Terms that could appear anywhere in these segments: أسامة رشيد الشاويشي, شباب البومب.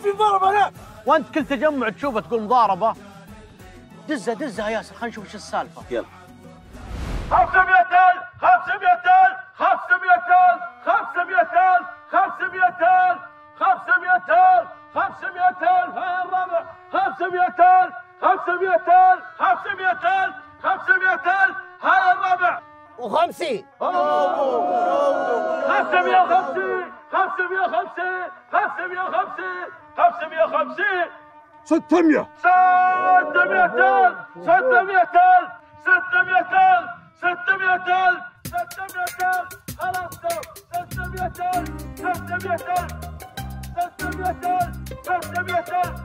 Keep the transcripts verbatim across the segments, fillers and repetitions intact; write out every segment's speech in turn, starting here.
في مضاربه هناك، وانت كل تجمع تشوفه تقول مضاربه. دزها دزها يا ياسر، خلينا نشوف ايش السالفه. يلا. خمسمية ألف خمسمية ألف خمسمية ألف خمسمية ألف خمسمية ألف خمسمية ألف خمسمية ألف ها الربع خمسمية ألف خمسمية ألف خمسمية ألف خمسمية ألف ها الربع وخمسين خمسمية وخمسين خمسمية وخمسين خمسمية وخمسين خمسمية وخمسين ستمية ستمية ألف ستمية ألف ستمية ألف ستمية ألف ستمية ألف خلاص تمام ستمية ألف ستمية ألف ستمية ألف ستمية ألف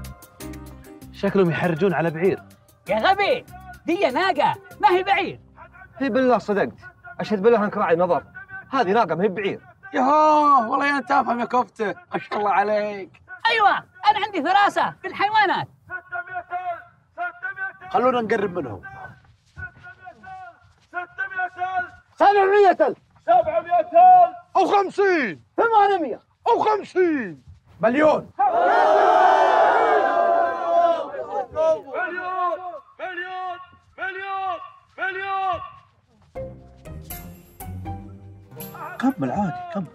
شكلهم يحرجون على بعير. يا غبي دي ناقة ما هي بعير. في بالله صدقت، أشهد بالله أنك راعي نظر، هذه ناقة ما هي بعير. يهوه والله يا أنت أفهم يا كفتة، ما شاء الله عليك. أيوه أنا عندي فراسة في الحيوانات. خلونا نقرب منهم. سبعمية ألف سبعمية ألف وخمسين ثمانمية وخمسين مليون مليون مليون مليون مليون كمل عادي كمل.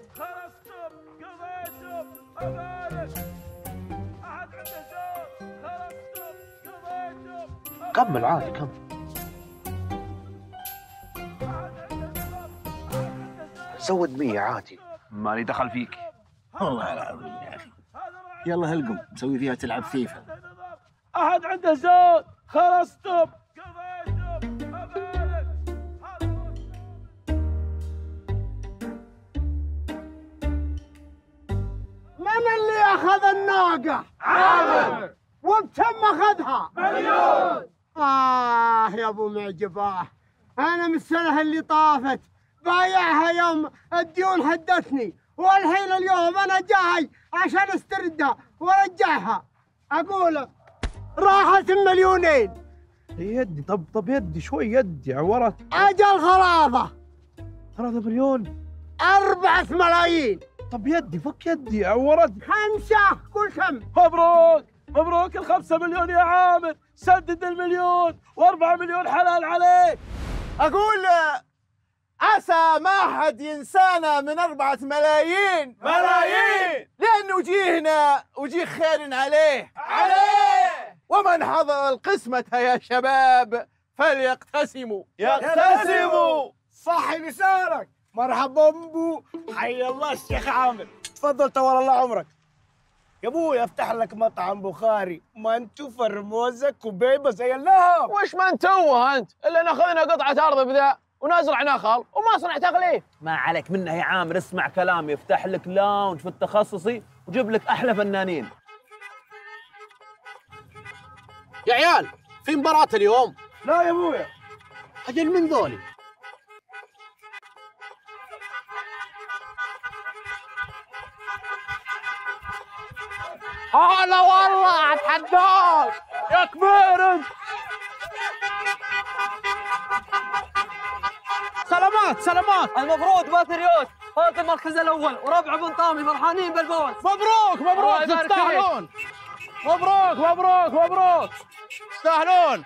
كمل عادي كمل. زود مية عادي، مالي دخل فيك. والله العظيم يا اخي. يلا هلقم مسوي فيها تلعب فيفا. احد عنده زود خلاص طب. من اللي اخذ الناقة؟ عامر. وبكم اخذها؟ مليون. اه يا ابو معجباه، انا من السنة اللي طافت بايعها يوم الديون هدتني، والحين اليوم انا جاي عشان استردها وارجعها. اقول راحت المليونين. يدي طب طب يدي شوي يدي عورت. اجل خراضه. خراضه مليون؟ أربعة ملايين. طب يدي فك يدي عورت. خمسة كل كم. مبروك مبروك الخمسة مليون يا عامر، سدد المليون وأربعة مليون حلال عليك. اقول عسى ما حد ينسانا من أربعة ملايين ملايين، لأن وجيهنا وجيه خير عليه عليه. ومن حضر القسمة يا شباب فليقتسموا يقتسموا. صح لسانك. مرحبا بو، حي الله الشيخ عامر، تفضل طول الله عمرك يا ابوي. افتح لك مطعم بخاري، مانتو فرموزة كوبيبة زي اللهب. وش مانتوه أنت؟ إلا ناخذنا قطعة أرض بذا ونازرع نخل وما صنعت تغليف. ما عليك منه يا عامر، اسمع كلامي. افتح لك لاونج في التخصصي وجيب لك احلى فنانين. يا عيال في مباراة اليوم. لا يا ابويا. اجل من ذولي؟ هلا والله اتحداك يا كبير انت. سلامات سلامات. المفروض باتريوت فاز المركز الاول وربع بن طامي فرحانين بالفوز. مبروك مبروك تستاهلون. مبروك مبروك مبروك تستاهلون.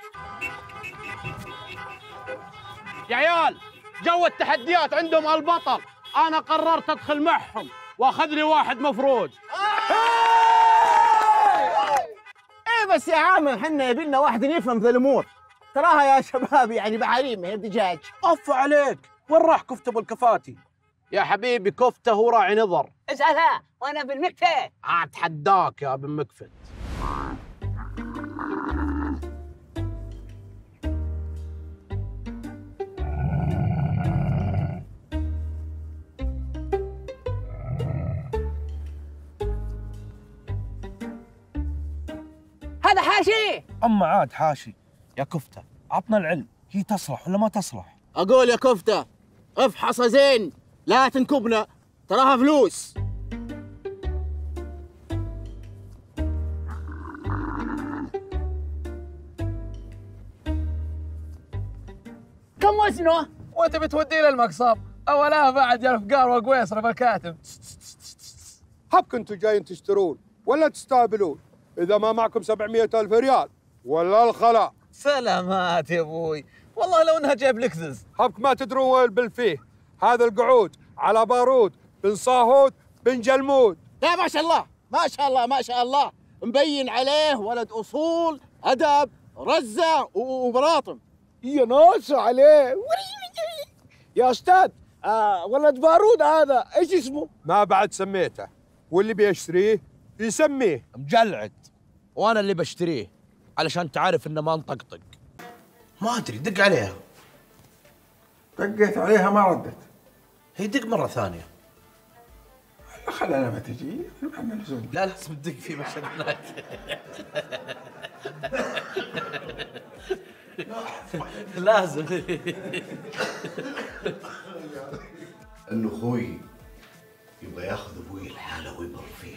يا عيال جو التحديات عندهم البطل، انا قررت ادخل معهم واخذ لي واحد مفروض. ايه بس يا عامر احنا يبينا واحد يفهم في الامور. تراها يا شباب يعني بعاليم هي الدجاج. اف عليك، وين راح كفته ابو الكفاتي؟ يا حبيبي كفته هو راعي نظر، اسالها وانا بالمكفت. اتحداك يا ابن مكفت. هذا حاشي. اما عاد حاشي. يا كفتة عطنا العلم، هي تصلح ولا ما تصلح؟ أقول يا كفتة افحصها زين لا تنكبنا، تراها فلوس. كم وزنه؟ وأنت بتوديه للمقصاب، أولاها بعد يا الفقار وقويصر بالكاتب. هب كنتوا جايين تشترون ولا تستهبلون؟ إذا ما معكم سبعمئة ألف ريال ولا الخلاء. سلامات يا أبوي، والله لو أنها جايب لك زز حبك ما تدرون وين بالفيه. هذا القعود على بارود بن صاهود بن جلمود. لا ما شاء الله ما شاء الله ما شاء الله، مبين عليه ولد أصول أدب رزة وبراطم. يناسى عليه. يا أستاذ آه ولد بارود هذا إيش اسمه؟ ما بعد سميته، واللي بيشتريه يسميه مجلعد، وأنا اللي بشتريه علشان تعرف إنه ما نطقطق. ما أدري، دق عليها. دقيت عليها ما ردت. هي دق مرة ثانية. خلها لما تجي. لا لازم تدق في مشهد هناك. لازم. انه اخوي يبغى ياخذ ابوي لحاله ويبر فيه.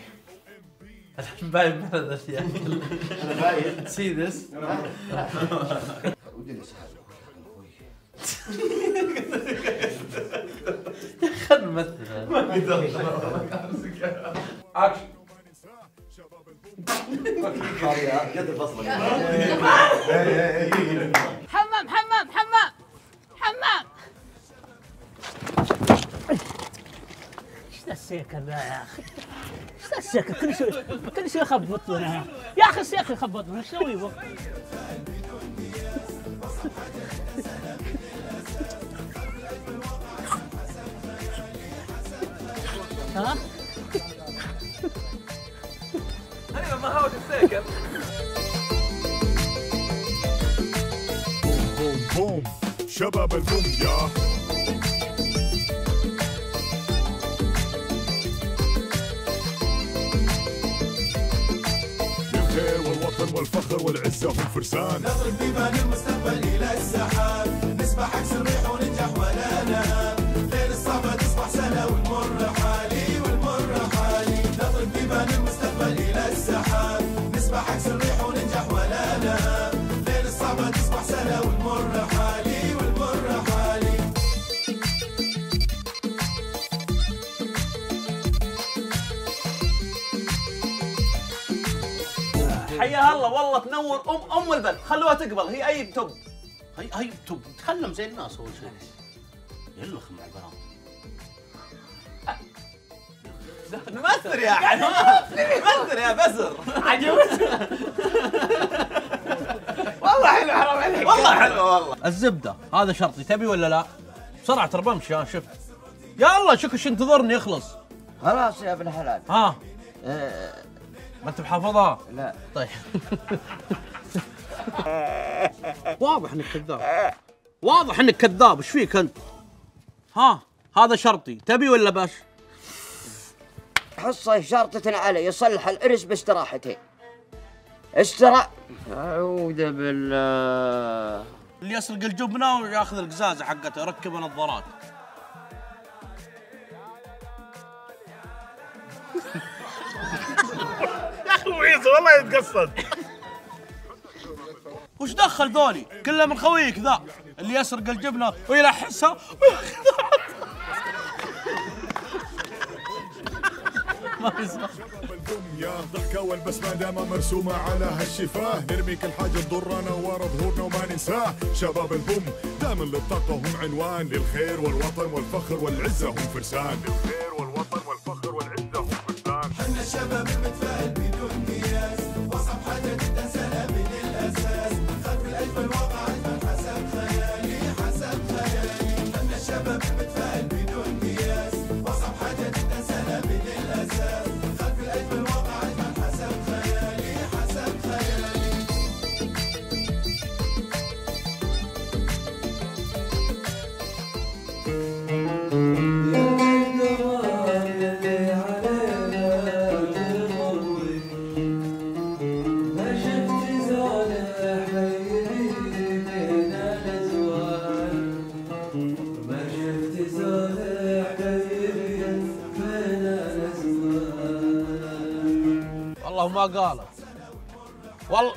انا باين بلد يا اخي. انا باين سي ذس. وجلس هذا اخوي. يا اخي نمثل ما اقدر. اكشن. حمام حمام حمام حمام. ايش ذا السيكل ذا يا اخي؟ ايش ذا السيكل؟ كل شيء كل شيء يخبط لنا يا اخي. السيكل يخبط لنا ايش نسوي به؟ ها؟ ايوه ما هو السيكل. بوم بوم شباب البومب يا والفخر والعزة هم فرسان. نضرب بيبان المستقبل إلى السحاب، نسبح أكسر ريح وننجح ولا نهاب، غير الصعبة تصبح سهلة والمر حالي والمر حالي. نضرب بيبان المستقبل إلى السحاب، نسبح أكسر ريح وننجح ولا نهاب، غير الصعبة تصبح سهلة والمر حالي والمر حالي. حيا الله والله تنور ام ام البلد. خلوها تقبل، هي اي بتب هي هي بتب تتكلم زي الناس. اول شيء يلخ مع البرام نمثل يا حلوان نمثل يا بزر. عجبتك والله. حلو حرام عليك والله حلو والله. الزبده هذا شرطي، تبي ولا لا؟ بسرعه ترى بمشي. ها شوف يلا شكش انتظرني اخلص. خلاص يا ابن الحلال. ها أه. ما انت محافظها؟ لا. طيب واضح انك كذاب، واضح انك كذاب. ايش فيك انت؟ ها هذا شرطي، تبي ولا باش؟ حصه شرطة علي يصلح الارز باستراحتين. استرا اعوذ بالله. اللي يسرق الجبنه وياخذ القزازه حقته يركب نظارات. وعيسى والله يتقصد. وش دخل ذولي؟ كله من خويك ذا اللي يسرق الجبنه ويلحسها وياخذها. ما يصير. الضحكه والبسمه دايما مرسومه على هالشفاه، نرمي كل حاجه تضرنا ورا ظهورنا وما ننساه. شباب البومب دايما للطاقه هم عنوان، للخير والوطن والفخر والعزه هم فرسان. للخير والوطن والفخر والعزه هم فرسان. احنا شباب المتفائل بدون قياس، وصف حاجه تتسلى من الاساس، خلف الالف الواقع حسب خيالي حسب خيالي. احنا شباب المتفائل بدون قياس، وصف حاجه تتسلى من الاساس، خلف الالف الواقع حسب خيالي حسب خيالي. ما قالت والله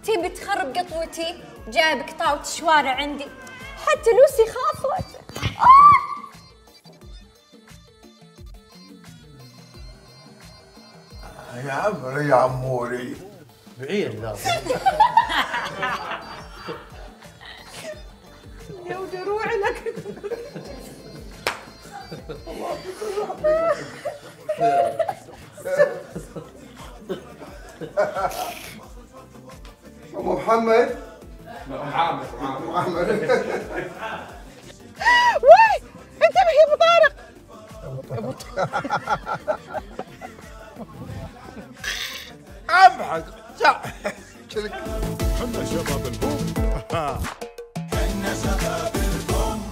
تبي تخرب قطوتي؟ جايب قطاوة الشوارع عندي حتى لوسي خافت. عمري يا عموري بعيد ذا يا ودي روعي لك ام محمد ام محمد ام محمد وي انتبه يا ابو طارق ابو طارق ابحث صح حنا شباب البومب حنا شباب البومب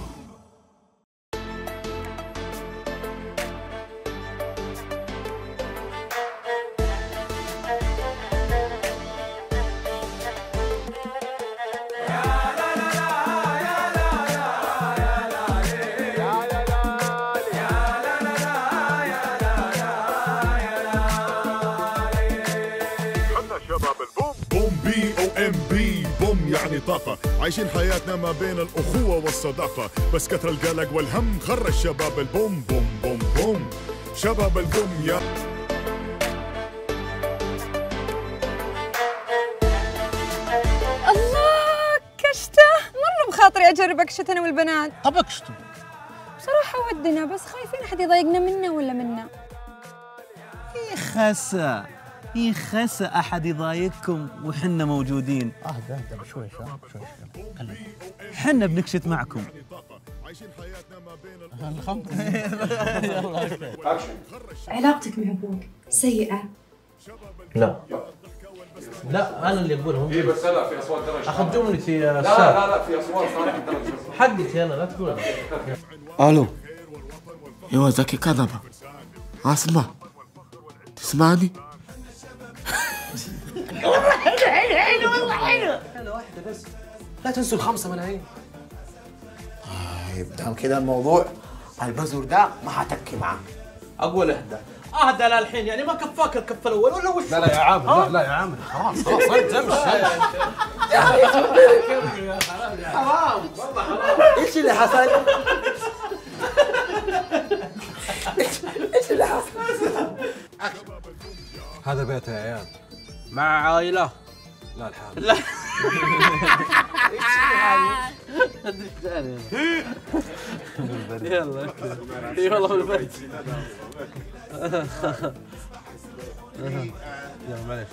يعني طاقة عايشين حياتنا ما بين الأخوة والصداقة بس كثر القلق والهم خرج شباب البوم بوم بوم بوم شباب البوم يا الله كشته مرة بخاطري أجرب أكشت أنا والبنات طب أكشتوا بصراحة ودنا بس خايفين أحد يضايقنا منا ولا منا يخسا يخسى أحد يضايقكم وحنا موجودين. أهدى أهدى شوي شوي شوي. حنا بنكشت معكم. علاقتك مع أبوك سيئة؟ لا. لا أنا اللي أقولهم. إيه بس لا في أصوات درجة. أخذ جملتي لا لا لا في أصوات صارخة درجة. حقتي أنا لا تقولها. ألو. يوزكي كذبة. أسمع. تسمعني؟ والله حلو حلو حلو والله حلو انا واحده بس لا تنسوا الخمسه ملايين طيب دام كده الموضوع البزر ده ما هتكي معاه اقول اهدى اهدى للحين يعني ما كفاك الكف الاول ولا وش لا لا يا عامر لا لا يا عامر خلاص خلاص انت امشي يا حرام والله حرام ايش اللي حصل؟ ايش اللي حصل؟ هذا بيته يا عيال مع عائلة لا الحال لا يلا يلا بالبيت يلا معليش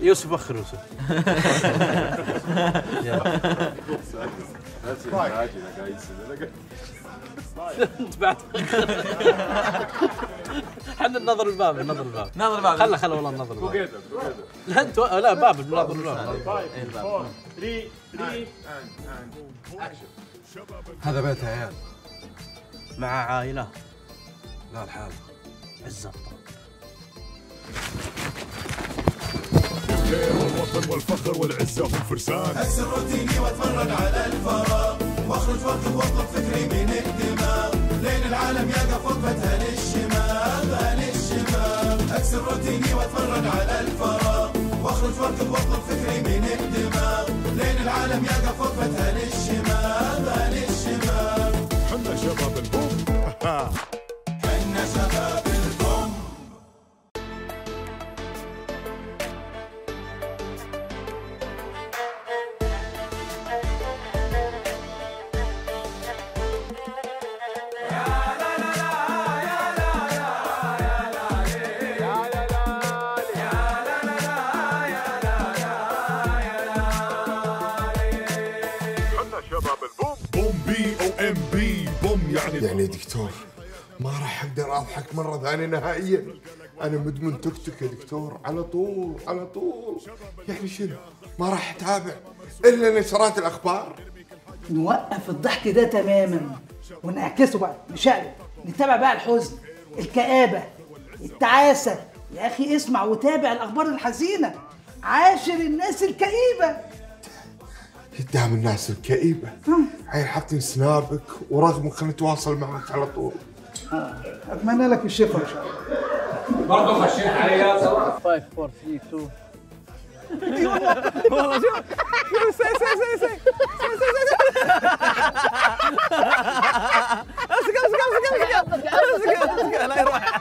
يوسف اخر يوسف انت بعد احنا ننظر الباب ننظر الباب ننظر الباب خله خله والله ننظر الباب لا انت لا باب ننظر الباب ثلاثة اثنين واحد اكشن هذا بيت عيال مع عائله لا الحال عزة الوطن والفخر والعزة والفرسان اكسر روتيني واتمرن على الفراغ واخرج وقت واطلب فكري من الدماغ لين العالم يقف وقفتها للشمال للشمال اكسر روتيني واتمرن على الفراغ واخرج وقت واطلب فكري من الدماغ لين العالم يقف وقفتها للشمال للشمال حنا شباب البومب حنا شباب يعني دكتور ما راح اقدر اضحك مره ثانيه نهائيا انا مدمن تيك توك يا دكتور على طول على طول يعني شنو ما راح اتابع الا نشرات الاخبار نوقف الضحك ده تماما ونعكسه بقى نشقلب نتابع بقى الحزن الكآبه التعاسه يا اخي اسمع وتابع الاخبار الحزينه عاشر الناس الكئيبه قدام الناس الكئيبة عين حاطين سنابك ورقمك خلينا نتواصل معك على طول اتمنى لك الشفاء ان شاء الله برضه خشيت عليها صراحة خمسة أربعة ثلاثة اثنين والله شوف سي سي سي سي سي سي اسكت اسكت اسكت اسكت لا يروح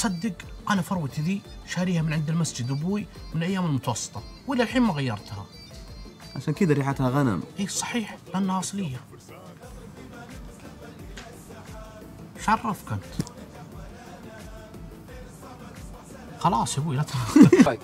تصدق انا فروتي ذي شاريها من عند المسجد ابوي من ايام المتوسطه ولا الحين ما غيرتها. عشان كذا ريحتها غنم. اي صحيح لانها اصليه. شرفك انت. خلاص يا ابوي لا تفكر.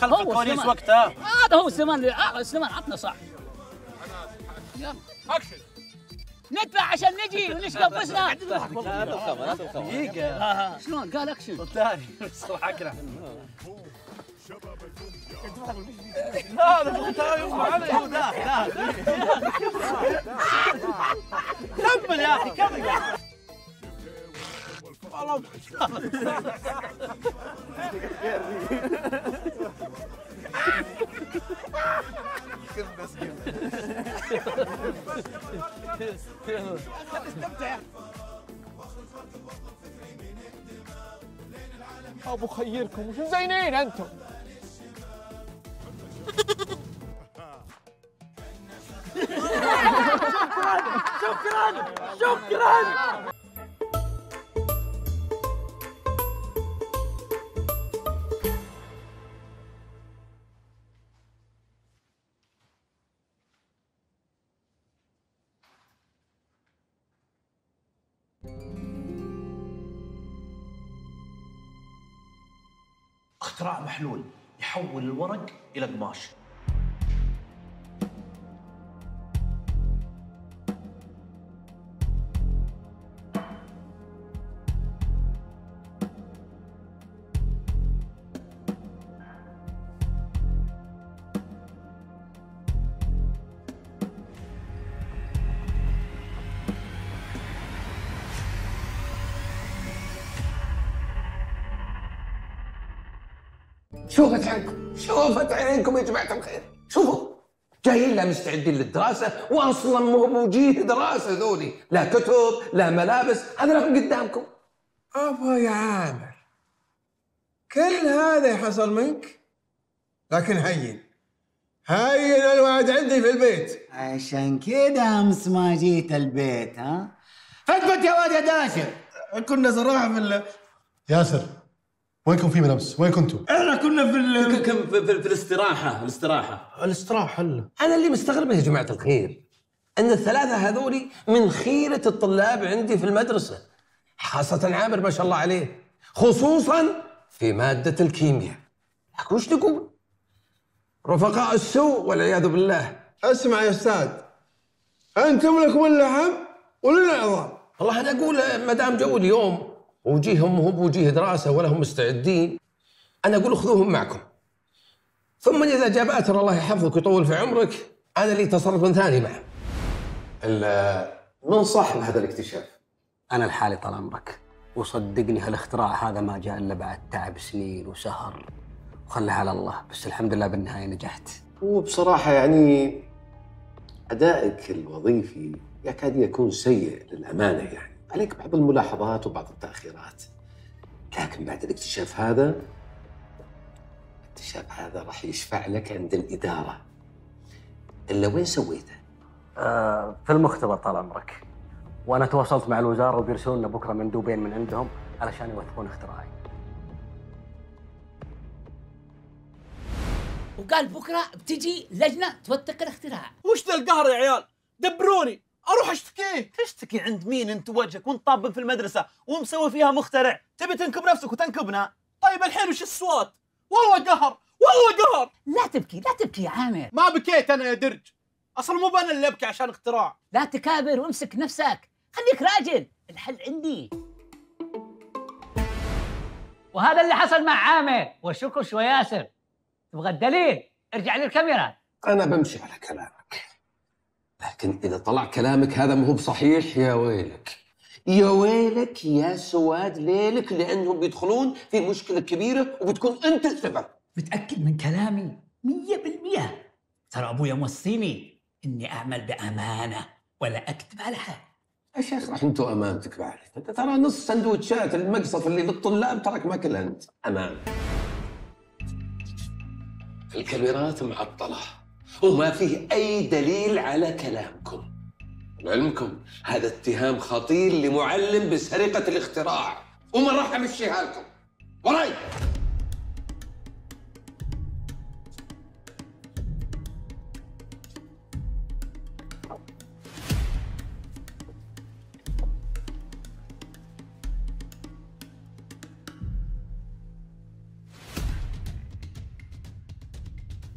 خلف الكواليس وقتها هذا هو سليمان. سليمان عطنا صح. يلا اكشن. ندفع عشان نجي ونشرب بسنا. هذا الخبر هذا الخبر دقيقة. شلون قال اكشن؟ الثاني صحكنا. هذا الثاني يصبح علي. لا لا كمل يا اخي كمل. والله خذ بس استمتع ابو خيركم. وشو زينين انتم. شكرا شكرا. اختراع محلول يحول الورق إلى قماش. شوفت عينكم شوفت عينكم يا جماعة الخير. شوفوا جايين لا مستعدين للدراسة واصلا مو بوجيه دراسة. ذولي لا كتب لا ملابس. هذا لكم قدامكم. أبا يا عامر كل هذا حصل منك لكن هين هين الوعد عندي في البيت. عشان كذا أمس ما جيت البيت. ها فثبت يا واد يا داشر. كنا صراحة في ال... ياسر وينكم في من امس؟ وين كنتوا؟ احنا كنا في ال في, في, في الاستراحة، الاستراحة. الاستراحة هلا. انا اللي مستغرب يا جماعة الخير ان الثلاثة هذولي من خيرة الطلاب عندي في المدرسة، خاصة عامر ما شاء الله عليه، خصوصا في مادة الكيمياء. لكن وش تقول؟ رفقاء السوء والعياذ بالله. اسمع يا استاذ، انتم لكم اللحم ولنا العظام. والله انا اقول ما دام جو اليوم وجيههم هم وجيه دراسة ولا هم مستعدين، أنا أقول خذوهم معكم. ثم إذا جاء بأثر الله يحفظك ويطول في عمرك، أنا لي تصرف ثاني معه. من صاحب هذا الاكتشاف؟ أنا لحالي طال عمرك، وصدقني هالاختراع هذا ما جاء إلا بعد تعب سنين وسهر وخلها على الله، بس الحمد لله بالنهاية نجحت. وبصراحة يعني أدائك الوظيفي يكاد يكون سيء للأمانة، يعني عليك بعض الملاحظات وبعض التأخيرات، لكن بعد الاكتشاف هذا الاكتشاف هذا راح يشفع لك عند الإدارة. إلا وين سويته؟ آه في المختبر طال عمرك، وأنا تواصلت مع الوزارة وبيرسلوا لنا بكرة مندوبين من عندهم علشان يوثقون اختراعي. وقال بكرة بتجي لجنة توثق الاختراع. وش ذا القهر يا عيال؟ دبروني اروح اشتكيه. تشتكي عند مين انت وجهك وانت طابن في المدرسه ومسوي فيها مخترع؟ تبي تنكب نفسك وتنكبنا. طيب الحين وش الصوت؟ والله قهر والله قهر. لا تبكي لا تبكي يا عامر. ما بكيت انا يا درج، اصلا مو انا اللي ابكي عشان اختراع. لا تكابر وامسك نفسك، خليك راجل. الحل عندي، وهذا اللي حصل مع عامر وشكوش وياسر. تبغى الدليل؟ ارجع للكاميرا. انا بمشي على كلامك. لكن إذا طلع كلامك هذا مو بصحيح يا ويلك يا ويلك يا سواد ليلك، لأنهم بيدخلون في مشكلة كبيرة وبتكون أنت السبب. متأكد من كلامي مية بالمية. ترى أبويا موصيني إني أعمل بأمانة ولا أكتب على حد. يا شيخ راح انتوا امانتك بعد، انت ترى نص سندوتشات المقصف اللي للطلاب تراك ماكل انت، امان. الكاميرات معطله وما فيه اي دليل على كلامكم. لعلمكم هذا اتهام خطير لمعلم بسرقه الاختراع وما راح امشيها لكم. وراي.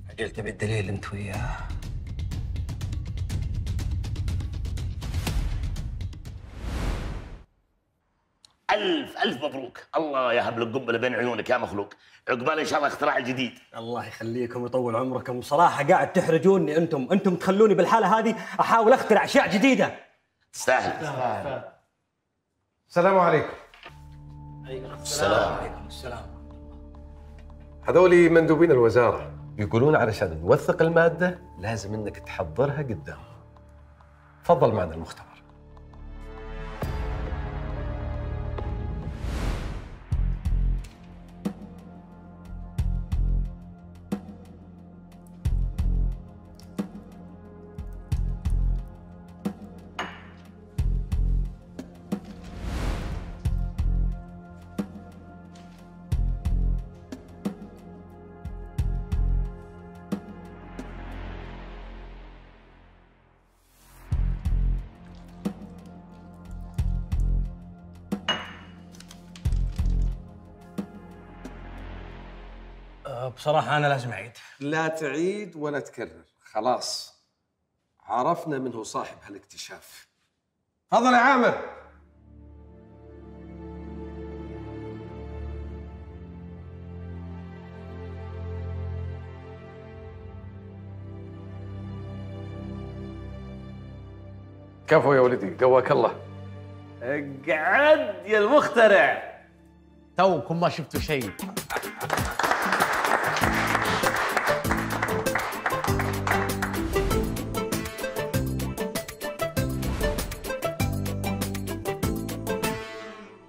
عجلت بالدليل انت وياه. الف الف مبروك، الله يهب لك قنبله بين عيونك يا مخلوق، عقبال ان شاء الله اختراع جديد. الله يخليكم ويطول عمركم، صراحه قاعد تحرجوني انتم، انتم تخلوني بالحاله هذه احاول اخترع اشياء جديده. تستاهل. السلام عليكم. عليكم السلام. عليكم السلام. هذول مندوبين الوزاره. يقولون علشان نوثق المادة لازم انك تحضرها قدام. تفضل معنا المختبر. بصراحة أنا لازم أعيد. لا تعيد ولا تكرر، خلاص عرفنا من هو صاحب هالاكتشاف. تفضل يا عامر. كفو يا ولدي، قواك الله. اقعد يا المخترع، توكم ما شفتوا شيء.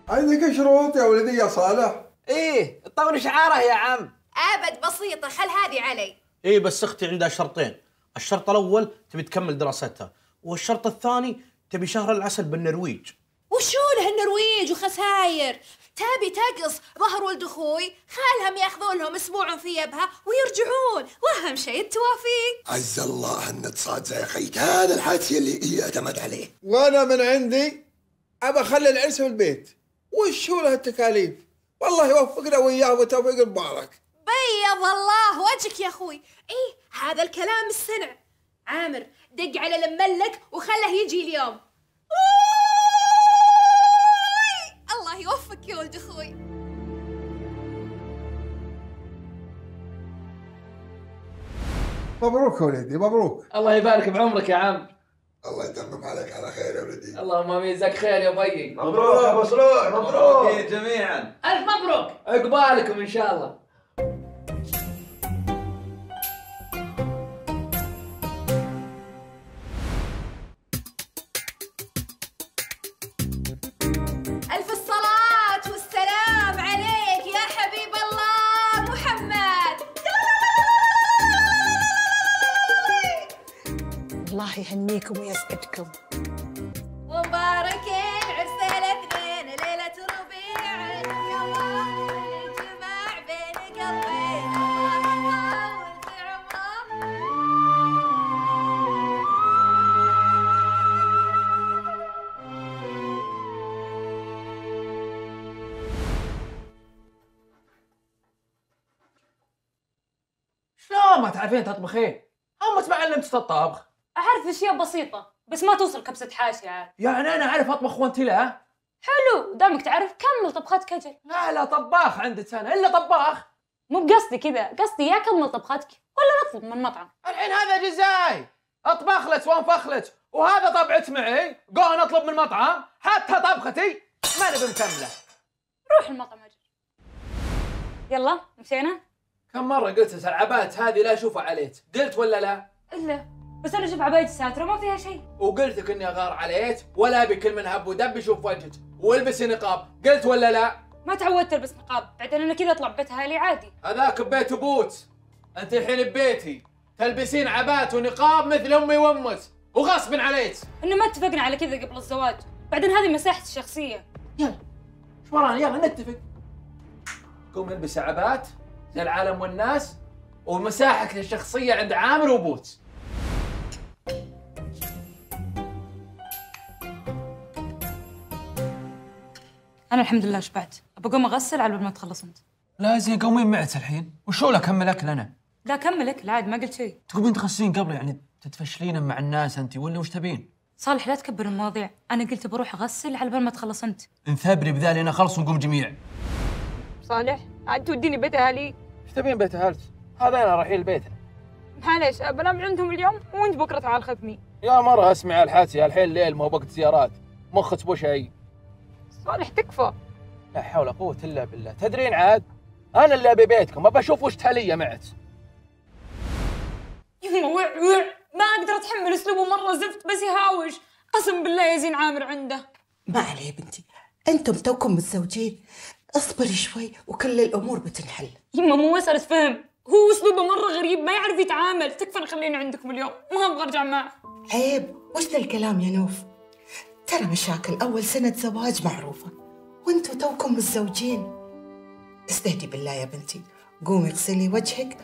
عندك شروط يا ولدي يا صالح؟ ايه طور شعاره يا عم. ابد بسيطه، خل هذه علي. ايه بس اختي عندها شرطين، الشرط الاول تبي تكمل دراستها، والشرط الثاني تبي شهر العسل بالنرويج. وشو له النرويج وخساير؟ تبي تقص ظهر ولد اخوي، خالهم ياخذون لهم اسبوع في يبها ويرجعون، واهم شيء التوافيق. عز الله انك صاد زي اخيك، هذا الحادث اللي هي اعتمد عليه. وانا من عندي ابى اخلي العرس بالبيت. وشو له التكاليف؟ والله يوفقنا وياه وتوفيق مبارك. بيض الله وجهك يا اخوي. ايه هذا الكلام السنع. عامر دق على الملك وخله يجي اليوم. أوي! الله يوفقك يا ولد اخوي. مبروك يا ولدي، مبروك. الله يبارك بعمرك يا عم. الله يتمم عليك على خير يا ولدي. اللهم امين، جزاك خير يا بيي. مبروك مسرور. مبروك جميعا، الف مبروك، عقبالكم ان شاء الله. الف الصلاة والسلام عليك يا حبيب الله محمد. الله يهنيكم ويسعدكم. مباركين عرسنا الاثنين ليلة ربيع، يا الله الجماع بين قلبين، الله والنعمة. شلون ما تعرفين تطبخين؟ أما تعلمت الطبخ؟ أعرف أشياء بسيطة بس ما توصل كبسة حاشية عاد. يعني أنا أعرف أطبخ وأنت لا؟ حلو، دامك تعرف كمل طبخات كجل. لا لا طباخ عندك أنا، إلا طباخ. مو بقصدي كذا، قصدي يا كمل طبخاتك ولا نطلب من مطعم. الحين هذا جزاي، اطبخ لك وانفخ لك، وهذا طبعت معي، قوم اطلب من مطعم، حتى طبختي ما انا بمكمله. روح المطعم اجل. يلا مشينا؟ كم مرة قلت لك العباية هذه لا اشوفها عليك، قلت ولا لا؟ الا بس انا اشوف عباية ساترة ما فيها شيء. وقلت لك اني اغار عليك ولا ابي كل من هب ودب يشوف وجهك، والبسي نقاب، قلت ولا لا؟ ما تعودت البس نقاب، بعدين انا كذا اطلع ببيت اهلي عادي. هذاك ببيت ابوت، انت الحين ببيتي، تلبسين عبات ونقاب مثل امي وامك، وغصب عليك. انه ما اتفقنا على كذا قبل الزواج، بعدين هذه مساحتي الشخصية. يلا، ايش ورانا؟ يلا نتفق. قوم البسي عبات للعالم والناس، ومساحتك الشخصية عند عامر وابوت. أنا الحمد لله شبعت، بقوم أغسل على ما تخلص أنت. لا زين قومين معك الحين، وشو لا أكمل أكل أنا؟ لا أكمل أكل عاد ما قلت شيء. تقومين تغسلين قبل يعني تتفشلين مع الناس أنت ولا وش تبين؟ صالح لا تكبر المواضيع، أنا قلت بروح أغسل على ما تخلص أنت. انثبري بذالي أنا خلص ونقوم جميع. صالح عاد توديني بيت أهلي؟ ايش تبين بيت أهلك؟ هذا أنا رايحين لبيتها. معليش بنام عندهم اليوم وأنت بكرة تعال خذني. يا مرة اسمعي الحاتي الحين ليل ما هو وقت زيارات، مخك بو شيء. صالح تكفى. لا حول ولا قوة إلا بالله، تدرين عاد؟ أنا اللي أبي بيتكم، أبى أشوف وش تحلية معك. وع وع ما أقدر أتحمل أسلوبه مرة زفت بس يهاوش، قسم بالله يزين عامر عنده. ما عليه يا بنتي، أنتم توكم متزوجين، اصبري شوي وكل الأمور بتنحل. يما مو مسألة فهم، هو أسلوبه مرة غريب ما يعرف يتعامل، تكفى نخلينا عندكم اليوم، ما أبغى أرجع معه. عيب، وش ذا الكلام يا نوف؟ ترى مشاكل أول سنة زواج معروفة، وأنتوا توكم متزوجين. استهدي بالله يا بنتي، قومي اغسلي وجهك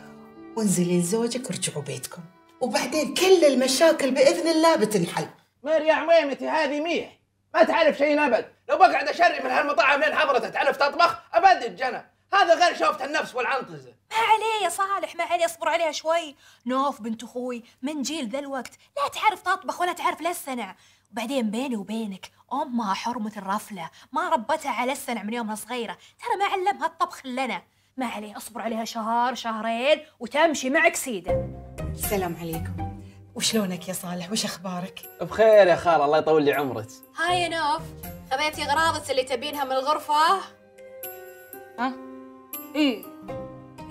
وانزلي لزوجك ورجعوا بيتكم، وبعدين كل المشاكل بإذن الله بتنحل. ماري يا عميمتي هذه ميح، ما تعرف شيء أبد، لو بقعد أشرب من هالمطاعم لين حضرتها تعرف تطبخ أبدت جنى، هذا غير شوفة النفس والعنطزة. ما عليه يا صالح، ما عليه، اصبر عليها شوي. نوف بنت أخوي من جيل ذا الوقت، لا تعرف تطبخ ولا تعرف للصنع. وبعدين بيني وبينك امها حرمه الرفله، ما ربتها على السنع من يومها صغيره، ترى ما علمها الطبخ لنا. ما عليه اصبر عليها شهر شهرين وتمشي معك سيده. السلام عليكم، وشلونك يا صالح؟ وش اخبارك؟ بخير يا خاله الله يطول لي عمرك. هاي يا نوف، خبيتي اغراضك اللي تبينها من الغرفه؟ ها؟ ايه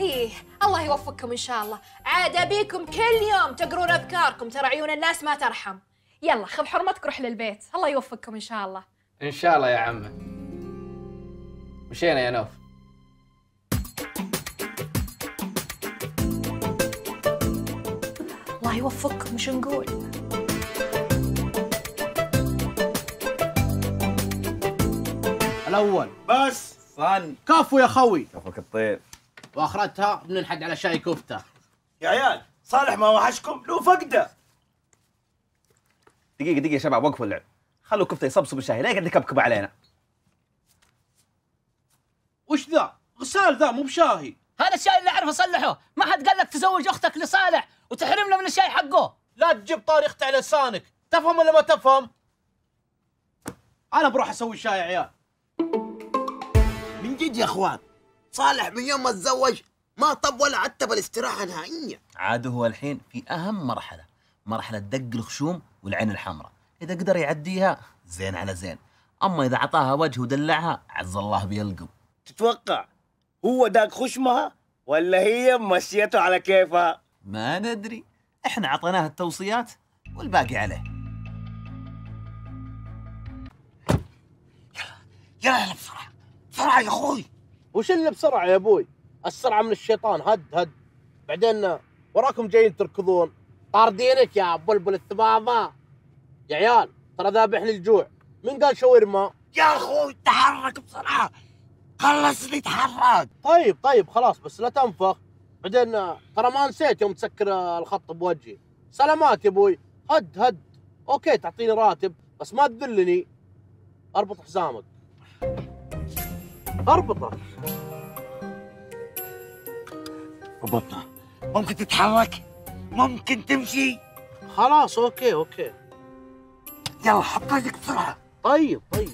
ايه الله يوفقكم ان شاء الله، عاد ابيكم كل يوم تقرون اذكاركم، ترى عيون الناس ما ترحم. يلا خذ حرمتك روح للبيت، الله يوفقكم إن شاء الله. إن شاء الله يا عمه. مشينا يا نوف. الله يوفقكم وش نقول؟ الأول بس صن كفو يا خوي، كفوك الطير، وآخرتها بننحد على شاي كفتة. يا عيال صالح ما وحشكم لو فقده. دقيقة دقيقة يا شباب وقفوا اللعب، خلوا كفته يصبصب الشاي، لا يقعد يكبكب علينا. وش ذا؟ غسال ذا مو بشاهي. هذا الشاي اللي اعرف اصلحه، ما حد قال لك تزوج اختك لصالح وتحرمنا من الشاي حقه. لا تجيب طريقته على لسانك، تفهم ولا ما تفهم؟ انا بروح اسوي شاي يا عيال. من جد يا اخوان، صالح من يوم ما تزوج ما طب ولا عتب الاستراحة نهائيا. عاد هو الحين في اهم مرحلة، مرحلة دق الخشوم والعين الحمراء، إذا قدر يعديها زين على زين، أما إذا عطاها وجه ودلعها عز الله بيلقم. تتوقع هو داق خشمها ولا هي مشيته على كيفها؟ ما ندري، إحنا عطيناها التوصيات والباقي عليه. يلا يلا بسرعة بسرعة يا أخوي. وش اللي بسرعة يا أبوي؟ السرعة من الشيطان، هد هد، بعدين وراكم جايين تركضون. طاردينك يا بلبل الثبابه يا عيال، ترى ذابحني الجوع. من قال شاورما؟ يا اخوي تحرك بسرعه، خلص لي تحرك. طيب طيب خلاص بس لا تنفخ، بعدين ترى ما نسيت يوم تسكر الخط بوجهي. سلامات يا ابوي، هد هد. اوكي تعطيني راتب بس ما تذلني. اربط حزامك اربطه. ربطنا، ممكن تتحرك؟ ممكن تمشي؟ خلاص اوكي اوكي يلا حط رجلك بسرعة. طيب طيب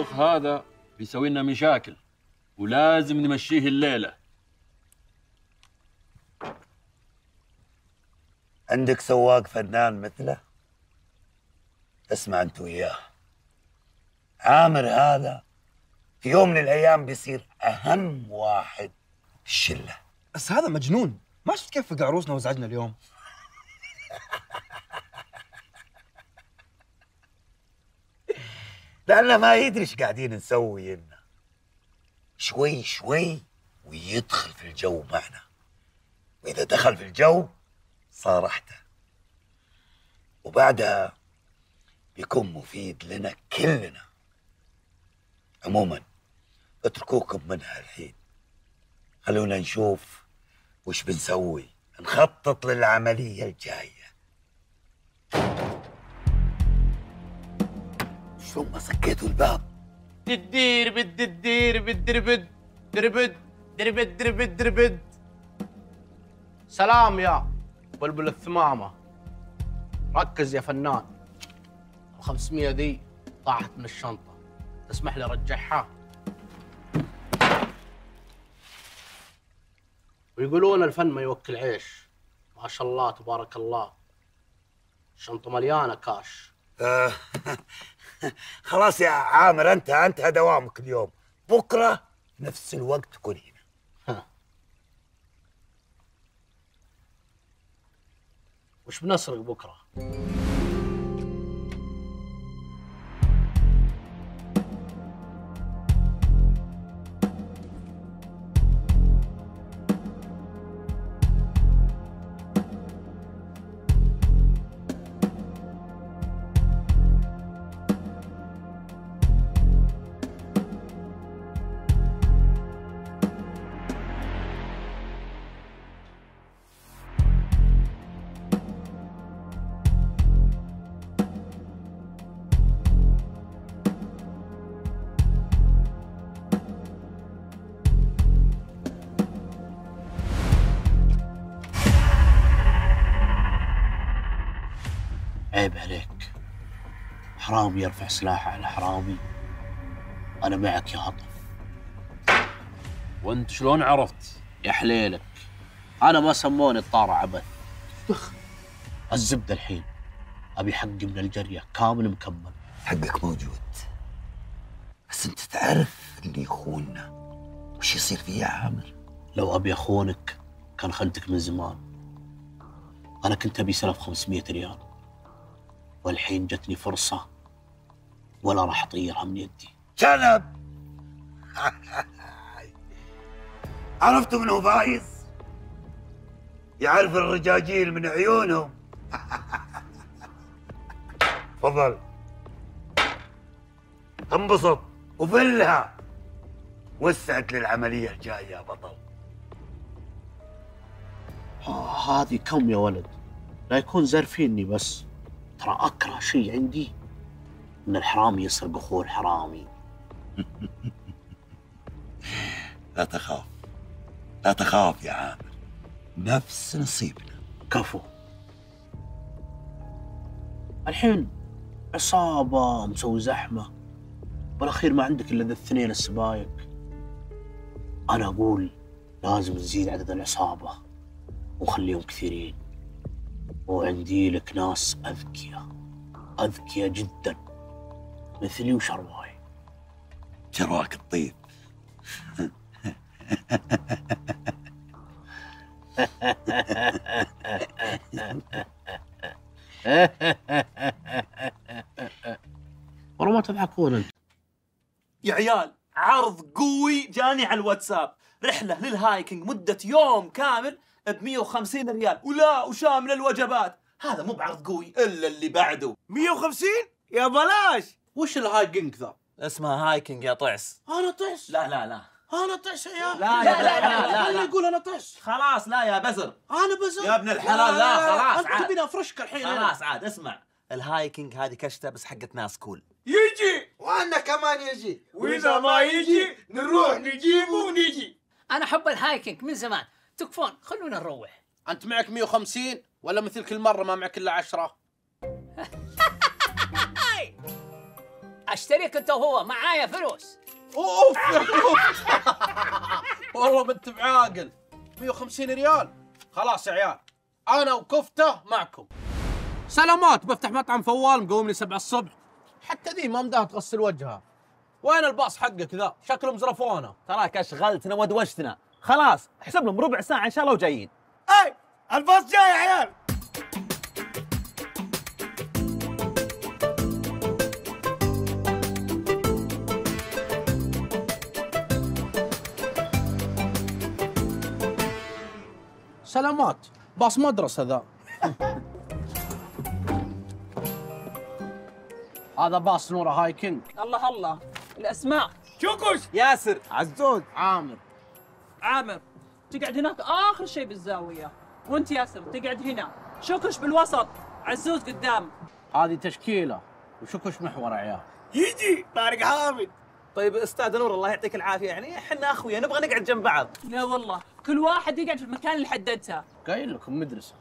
الضيف هذا بيسوي لنا مشاكل ولازم نمشيه الليلة. عندك سواق فنان مثله؟ اسمع انت وياه، عامر هذا في يوم من الأيام بيصير أهم واحد في الشلة. بس هذا مجنون، ما شفت كيف فقع عروسنا وازعجنا اليوم؟ لأنه ما يدري ايش قاعدين نسوي لنا. شوي شوي ويدخل في الجو معنا، وإذا دخل في الجو صارحته، وبعدها بيكون مفيد لنا كلنا. عموما اتركوكم منها الحين، خلونا نشوف وش بنسوي، نخطط للعملية الجاية. شلون ما سكيتوا الباب؟ ددير بد ددير بد دربد دربد دربد دربد دربد. سلام يا بلبل الثمامة، ركز يا فنان. الخمسمية ذي طاحت من الشنطة، تسمح لي ارجعها؟ ويقولون الفن ما يوكل عيش، ما شاء الله تبارك الله، الشنطة مليانة كاش. خلاص يا عامر، انت انت دوامك اليوم، بكرة نفس الوقت تكون هنا. وش بنسرق بكرة؟ عيب عليك، حرامي يرفع سلاحه على حرامي. أنا معك يا هطف. وأنت شلون عرفت؟ يا حليلك، أنا ما سموني الطارة عبث. الزبدة الحين أبي حقي من الجرية كامل مكمل. حقك موجود، بس أنت تعرف اللي أخونا وش يصير فيه يا عامر؟ لو أبي أخونك كان خلتك من زمان. أنا كنت أبي سلف خمسمية ريال، والحين جتني فرصة ولا راح أطيرها من يدي. كذب! عرفتوا منه فايز؟ يعرف الرجاجيل من عيونهم. تفضل، انبسط وفلها، وسعت للعملية الجاية يا بطل. هذه كم يا ولد؟ لا يكون زرفيني، بس ترى أكره شيء عندي إن الحرامي يسرق أخوه الحرامي. لا تخاف، لا تخاف يا عامر، نفس نصيبنا. كفو، الحين عصابة مسوي زحمة، بالأخير ما عندك إلا ذا الاثنين السبايك. أنا أقول لازم نزيد عدد العصابة ونخليهم كثيرين، وعندي لك ناس أذكياء أذكياء جدا مثلي وشرواي. شرواك الطيب. والله ما تضحكون انت يا عيال. عرض قوي جاني على الواتساب، رحلة للهايكنج مدة يوم كامل ب مية وخمسين ريال، ولا وشامل الوجبات. هذا مو بعرض قوي الا اللي بعده. مية وخمسين يا بلاش. وش الهايكنج ذا؟ اسمها هايكنج يا طعس. انا طعس؟ لا لا لا، انا طعس يا لا لا لا لا، يقول انا طعس خلاص. لا يا بزر، انا بزر يا ابن الحلال. لا خلاص، انت تبيني افرشك الحين. خلاص عاد اسمع، الهايكنج هذه كشته بس حقت ناس كول. يجي وانا كمان يجي، واذا ما يجي نروح نجيبه ونجي. انا احب الهايكنج من زمان، تكفون خلونا نروح. انت معك مية وخمسين ولا مثل كل مره ما معك الا عشرة؟ اشتريك انت وهو معايا فلوس. اوف اوف والله بنت بعاقل. مية وخمسين ريال خلاص يا عيال، انا وكفته معكم. سلامات، بفتح مطعم فوال مقوم لي سبعة الصبح، حتى ذي ما مداها تغسل وجهها. وين الباص حقك ذا؟ شكله مزرفونا. تراك اشغلتنا ودوشتنا، خلاص احسب لهم ربع ساعه ان شاء الله وجايين. اي الباص جاي يا عيال. سلامات، باص مدرسه ذا. هذا باص نوره هايكنج. الله الله، الاسماء. شوكوش، ياسر، عزوز، عامر. عامر تقعد هناك اخر شيء بالزاويه، وانت ياسر تقعد هنا، شوكوش بالوسط، عزوز قدام. هذه تشكيله وشوكوش محور يا عيال. يجي طارق حامد. طيب استاذ نور الله يعطيك العافيه، يعني احنا اخويا نبغى نقعد جنب بعض. لا والله، كل واحد يقعد في المكان اللي حددته. قايل لكم مدرسه.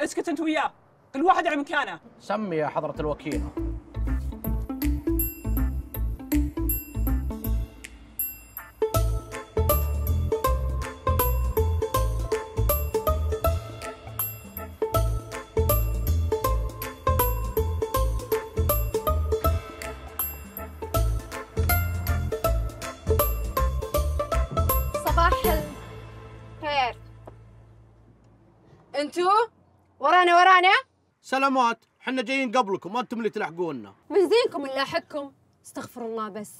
اسكت انت وياه، كل واحد على مكانه. سمي يا حضره الوكيل. انتو ورانا ورانا؟ سلامات، احنا جايين قبلكم، انتم اللي تلحقونا. من زينكم اللي لاحقكم، استغفر الله بس.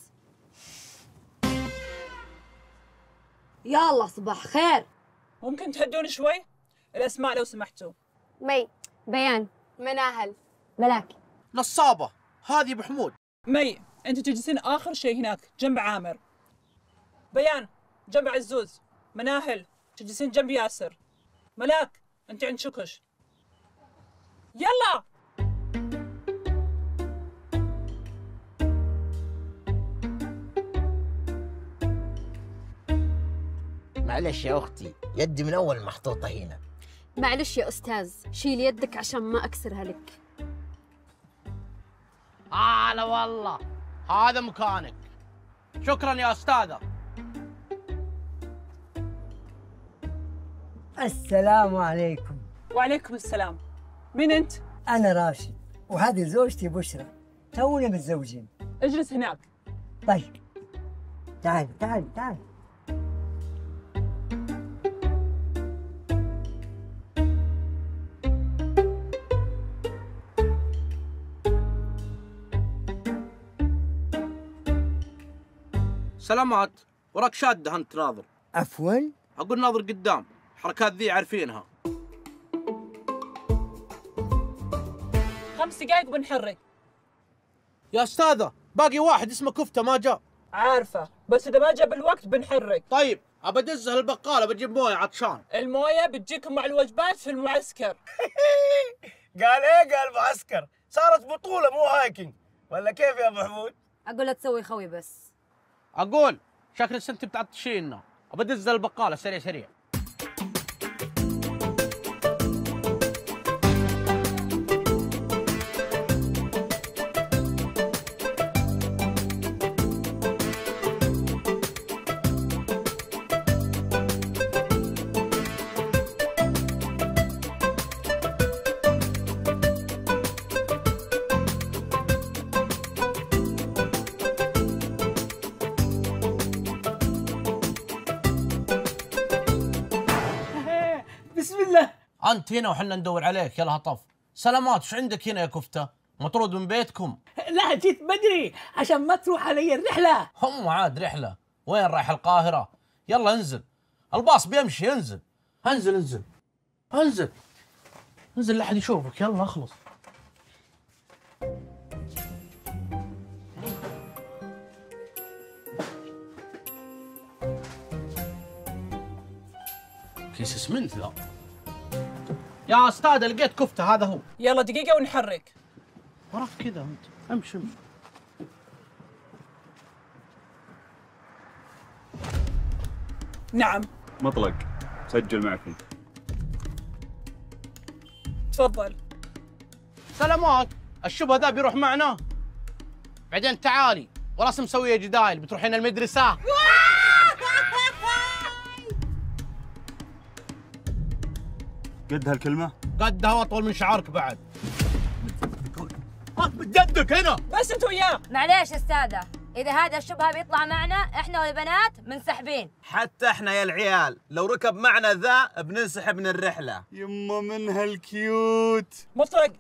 يا الله صباح خير. ممكن تهدون شوي؟ الاسماء لو سمحتوا. مي، بيان، مناهل، ملاك. نصابة، هذه بحمود. مي، انت تجلسين اخر شيء هناك جنب عامر. بيان، جنب عزوز. مناهل، تجلسين جنب ياسر. ملاك، انت عند شكش. يلا معلش يا اختي، يدي من اول محطوطه هنا. معلش يا استاذ، شيل يدك عشان ما اكسرها لك. آه لا والله، هذا مكانك. شكرا يا استاذه. السلام عليكم. وعليكم السلام. مين انت؟ انا راشد، وهذه زوجتي بشرى، تونا متزوجين. اجلس هناك. طيب تعال تعال تعال. سلامات، وراك شاده انت ناظر. عفوا؟ اقول ناظر قدام. الحركات ذي عارفينها. خمس دقايق بنحرك. يا استاذه، باقي واحد اسمه كفته ما جاء. عارفه، بس اذا ما جاء بالوقت بنحرك. طيب، ابى ادزه البقاله بجيب مويه عطشان. المويه بتجيكم مع الوجبات في المعسكر. قال ايه؟ قال معسكر، صارت بطوله مو هايكنج، ولا كيف يا ابو حمود؟ اقول لا تسوي خوي بس. اقول شكلك انت بتعطشينا، ابى ادزه البقاله سريع سريع. انت هنا وحنا ندور عليك يا الهطف. سلامات، وش عندك هنا يا كفته؟ مطرود من بيتكم؟ لا، جيت بدري عشان ما تروح علي الرحله. هم عاد رحله؟ وين رايح؟ القاهره. يلا انزل، الباص بيمشي. انزل انزل انزل انزل انزل، لا احد يشوفك. يلا اخلص. كيس اسمنت ذا. يا استاذ لقيت كفته، هذا هو. يلا دقيقة ونحرك. وراك كذا انت، امشي امشي. نعم. مطلق، سجل معكم. تفضل. سلامات، الشبه ذا بيروح معنا؟ بعدين تعالي وراس مسويه جدايل بتروحين المدرسه. قد هالكلمه؟ قدها واطول من شعرك بعد. جدك هنا بس انت وياه. معليش استاذه، اذا هذا الشبهه بيطلع معنا احنا والبنات منسحبين. حتى احنا يا العيال لو ركب معنا ذا بننسحب من الرحله. يمه من هالكيوت. مطرق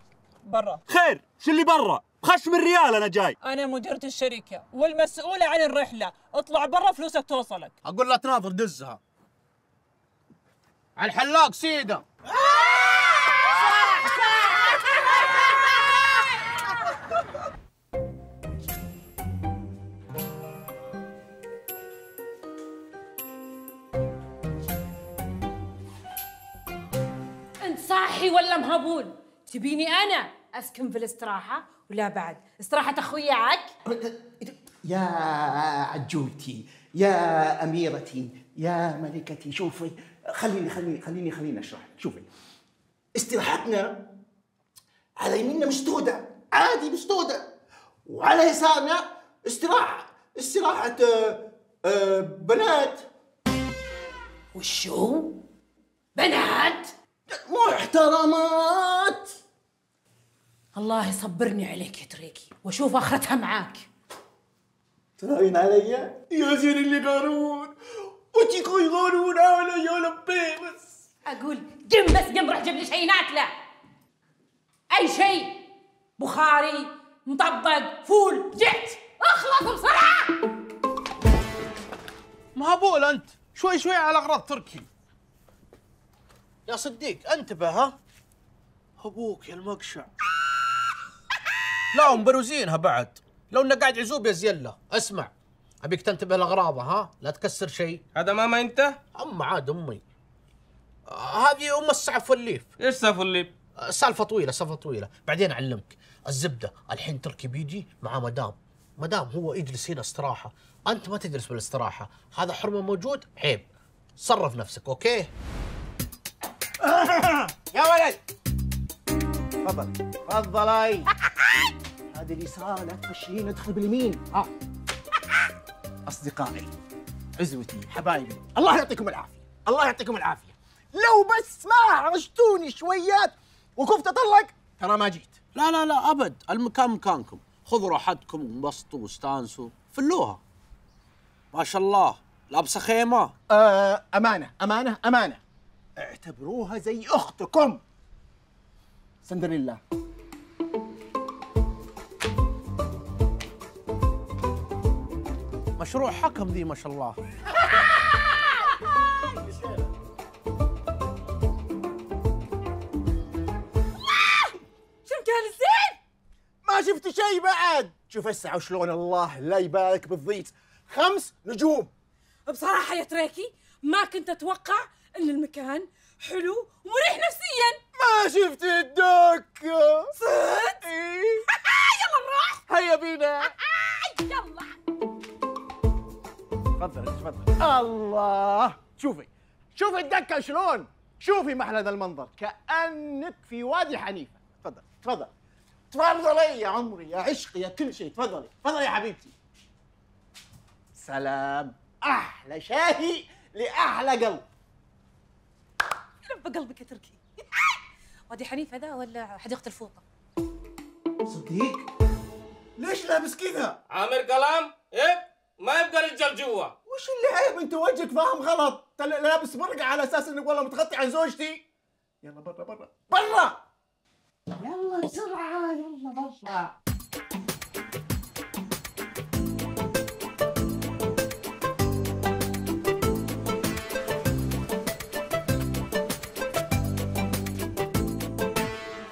برا. خير شو اللي برا؟ خشم الريال انا جاي. انا مديره الشركه والمسؤوله عن الرحله، اطلع برا فلوسك توصلك. اقول لا تناظر دزها. على الحلاق سيده. صاحي ولا مهبول؟ تبيني انا اسكن في الاستراحه ولا بعد؟ استراحه اخوياك يا عجولتي يا اميرتي يا ملكتي. شوفي خليني خليني خليني خليني اشرح لك. شوفي استراحتنا على يميننا مسدوده عادي مسدوده، وعلى يسارنا استراحه استراحه بنات. وشو بنات؟ محترمات. الله يصبرني عليك يا تريكي واشوف اخرتها معاك. تراين علي يا زين اللي قارون وتيكو يقولون انا يا لبي بس. اقول جم بس جم، روح جيب لي شيء ناكله، اي شيء، بخاري، مطبق، فول، جت اخلص بسرعه. مهبول انت، شوي شوي على اغراض تركي. يا صديق انتبه ها، ابوك يا المقشع. لا مبروزينها بعد، لو انه قاعد عزوب يا زيله. اسمع ابيك تنتبه لاغراضها ها، لا تكسر شيء. هذا ماما انت؟ اما عاد امي. هذه ام السعف والليف. ايش سعف والليف؟ سالفه طويله سالفه طويله، بعدين اعلمك. الزبده الحين تركي بيجي مع مدام، مدام هو يجلس هنا استراحه، انت ما تجلس بالاستراحه، هذا حرمه موجود عيب. صرف نفسك اوكي؟ يا ولد تفضل تفضل. اي هذه اليسار، لا تخشين، ادخل باليمين. ها اصدقائي عزوتي حبايبي، الله يعطيكم العافيه الله يعطيكم العافيه، لو بس ما عرجتوني شويات وكفت اطلق ترى ما جيت. لا لا لا ابد، المكان مكانكم، خذوا راحتكم وانبسطوا واستانسوا فلوها. ما شاء الله لابسه خيمه. أه امانه امانه امانه، اعتبروها زي اختكم. سندريلا. مشروع حكم ذي ما شاء الله. شفت هالزين؟ ما شفت شيء بعد. شوف الساعة وشلون، الله لا يبارك بالضيط، خمس نجوم. بصراحة يا تريكي ما كنت اتوقع إن المكان حلو ومريح نفسياً. ما شفت الدكة صدق؟ إيه؟ يلا نروح. هيا بينا. يلا. تفضل تفضل. الله، شوفي شوفي الدكة شلون؟ شوفي محل هذا المنظر، كأنك في وادي حنيفة. تفضل تفضل. تفضلي يا عمري يا عشقي يا كل شيء، تفضلي تفضلي يا حبيبتي. سلام، أحلى شاهي لأحلى قلب. بقلبك يا تركي. وادي حنيفه ذا ولا حديقه الفوطه؟ صديق ليش لابس كذا؟ عامر كلام عيب، ما يبقى رجال جوا. وش اللي عيب؟ انت وجهك فاهم غلط، لابس برقع على اساس انك والله متغطي عن زوجتي. يلا برا برا برا، يلا بسرعه، يلا برا.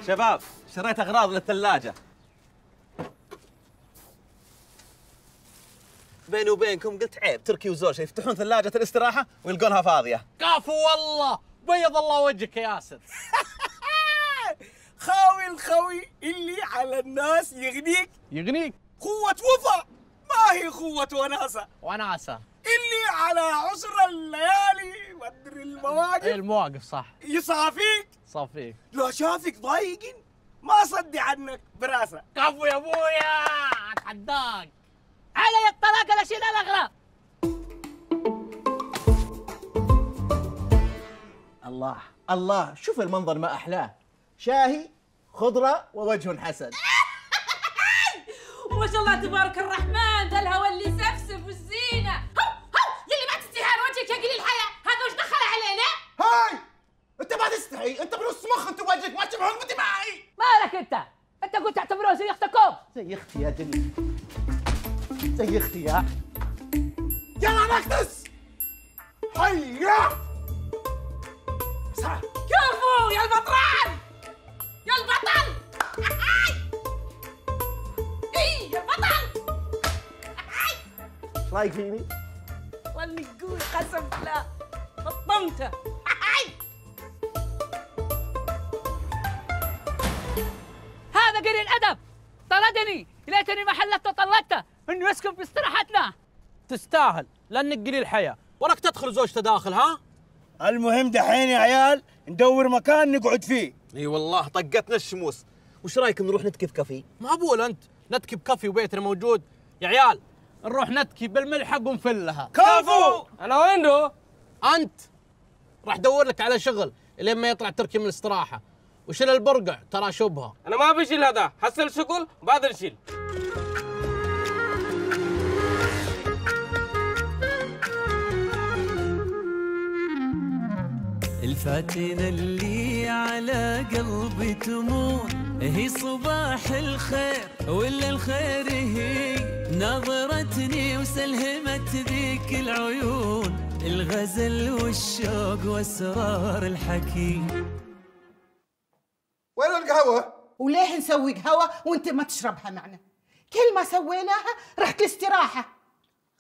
شباب شريت اغراض للثلاجه. بيني وبينكم قلت عيب تركي وزوجها يفتحون ثلاجه الاستراحه ويلقونها فاضيه. كفو والله، بيض الله وجهك يا ياسر. خاوي الخوي اللي على الناس يغنيك يغنيك. خوة وفا ما هي خوة وناسه وناسه اللي على عشر الليالي ودري المواقف. المواقف صح، يصافيك صافيك. لا شافك ضايق ما صدي عنك براسه. كفو يا ابويا اتحداك علي الطلاق الاشياء الاغراء. الله الله، شوف المنظر ما احلاه، شاهي خضره ووجه حسن. ما شاء الله تبارك الرحمن، ده الهواء اللي سفسف والزينه. هو هو يلي ما تستحي على وجهك يا قليل الحياه، هذا وش دخل علينا؟ هاي انت ما تستحي، انت بنص مخ انت وجهك ما تشبه عقبتي معي. مالك انت؟ انت قلت اعتبروه زي اختكم. زي اختي يا دنيا، زي اختي يا. يلا نكتس. هيا صح. كفو يا البطران، يا البطل. يا بطل رايك فيني؟ والله قول قسم بالله فطمته. هذا قليل ادب طردني، ليتني ما حلفت طلقته انه يسكن في استراحتنا. تستاهل لانك قليل حياه، وراك تدخل زوجته داخل. ها المهم دحين يا عيال ندور مكان نقعد فيه. اي والله طقتنا الشموس. وش رايكم نروح نتكف كافي؟ مقبول انت نتكي بكافي وبيتنا موجود يا عيال، نروح نتكي بالملحق ونفلها. كفو انا وينه؟ انت راح دور لك على شغل لين ما يطلع تركي من الاستراحه، وشيل البرقع ترى شبهه. انا ما بشيل هذا، حصل شغل بعد نشيل. الفاتنه اللي على قلبي تموت، هي صباح الخير ولا الخير هي، نظرتني وسلهمت ذيك العيون، الغزل والشوق واسرار الحكي. وين القهوه؟ وليه نسوي قهوه وانت ما تشربها معنا؟ كل ما سويناها رحت الاستراحه.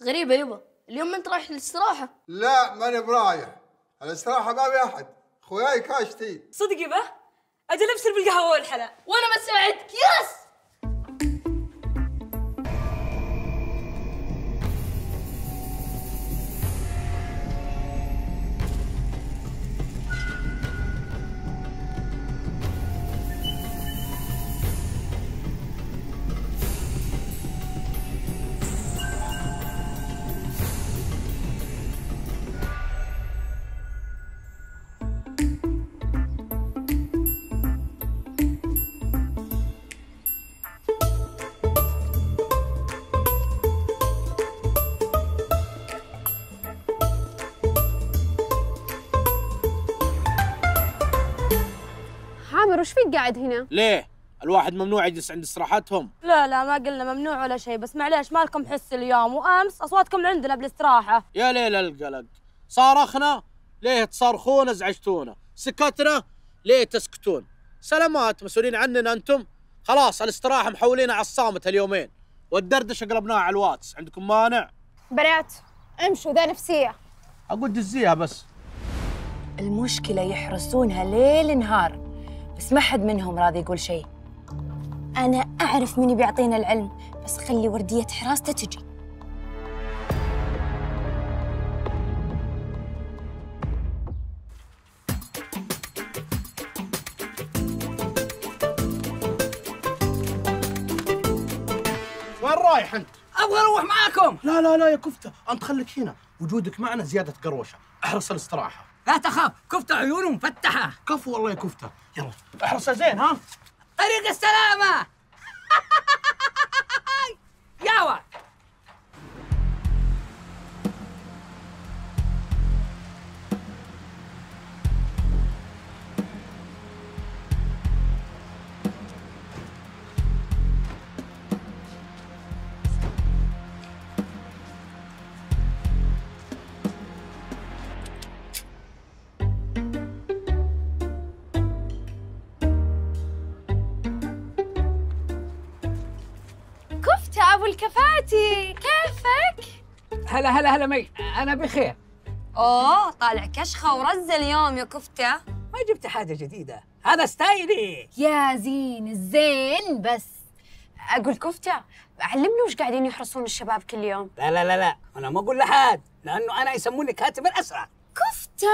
غريبه يبا، اليوم انت رايح الاستراحه؟ لا ماني برايح الاستراحه، ما في احد، خوياي كاشتي. صدقي به؟ اجل ابسل بالقهوه والحلا وانا ما ساعدك. يس وش فيك قاعد هنا؟ ليه؟ الواحد ممنوع يجلس عند استراحتهم؟ لا لا ما قلنا ممنوع ولا شيء، بس معليش مالكم حس اليوم وامس اصواتكم عندنا بالاستراحه. يا ليل القلق، صارخنا ليه تصرخون ازعجتونا، سكتنا ليه تسكتون؟ سلامات مسؤولين عننا انتم؟ خلاص الاستراحه محولينها على الصامت هاليومين، والدردشه قلبناها على الواتس، عندكم مانع؟ بنات امشوا ذا نفسيه. اقول دزيها بس. المشكله يحرسونها ليل نهار، بس ما حد منهم راضي يقول شيء. أنا أعرف مني بيعطينا العلم، بس خلي وردية حراسته تجي. وين رايح أنت؟ أبغى أروح معاكم. لا لا لا يا كفتة، أنت خليك هنا، وجودك معنا زيادة قروشة، احرص الاستراحة. لا تخاف، كفتة عيونه مفتحة. كفو والله يا كفتة، يلا احرصها زين. ها؟ طريق السلامة. يا ولد أبو الكفاتي كيفك؟ هلا هلا هلا مي، أنا بخير. أوه طالع كشخة ورزة اليوم يا كفتة. ما جبت حاجة جديدة، هذا ستايلي. يا زين الزين، بس أقول كفتة علمني وش قاعدين يحرصون الشباب كل يوم؟ لا لا لا لا، أنا ما أقول لحد، لأنه أنا يسموني كاتب الأسرة. كفتة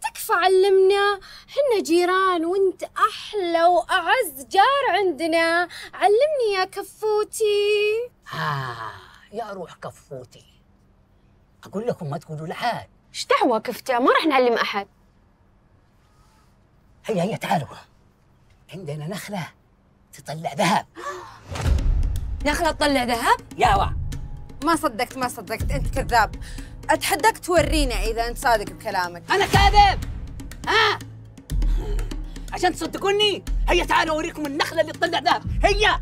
تكفى وقف علمنا، حنا جيران وانت احلى واعز جار عندنا. علمني يا كفوتي. ها يا روح كفوتي، اقول لكم ما تقولوا لحد. ايش دعوه كفته؟ ما راح نعلم احد. هيا هيا تعالوا، عندنا نخله تطلع ذهب. نخله تطلع ذهب؟ ياوا ما صدقت ما صدقت، انت كذاب. اتحداك تورينا اذا انت صادق بكلامك. انا كاذب؟ ها؟ عشان تصدقوني؟ هيا تعالوا اوريكم النخله اللي تطلع ذهب، هيا.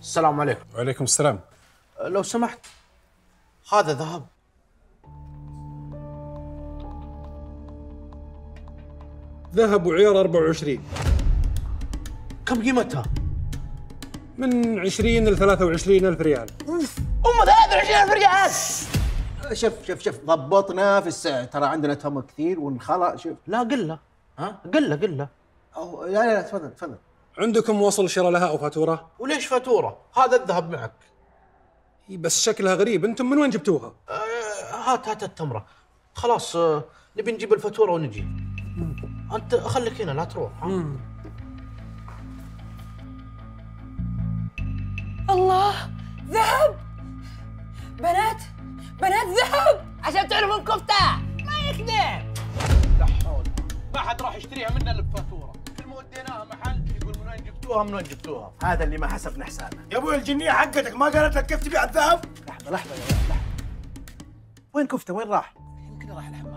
السلام عليكم. وعليكم السلام. لو سمحت، هذا ذهب. ذهب وعيار أربعة وعشرين. كم قيمتها؟ من عشرين ل ثلاثة وعشرين ألف ريال. أوف، أم ثلاثة وعشرين ألف ريال. شوف شوف شوف، ضبطنا في السعر، ترى عندنا تمر كثير وانخلع. شوف، لا قل له، ها؟ قل له قل له. أو لا لا لا، تفضل تفضل. عندكم وصل شراء لها أو فاتورة؟ وليش فاتورة؟ هذا الذهب معك. بس شكلها غريب، أنتم من وين جبتوها؟ آه هات هات التمرة. خلاص آه نبي نجيب الفاتورة ونجي. أنت خليك هنا لا تروح. الله، ذهب! بنات بنات ذهب! عشان تعرفون كفتة ما يكذب. لا حول، ما حد راح يشتريها منا إلا بفاتورة. كل ما وديناها محل يقول من وين جبتوها من وين جبتوها. هذا اللي ما حسبنا حسابنا. يا ابوي الجنية حقتك ما قالت لك كيف تبيع الذهب؟ لحظة لحظة يا ولد، لحظة. وين كفتة؟ وين راح؟ يمكن راح الحمام.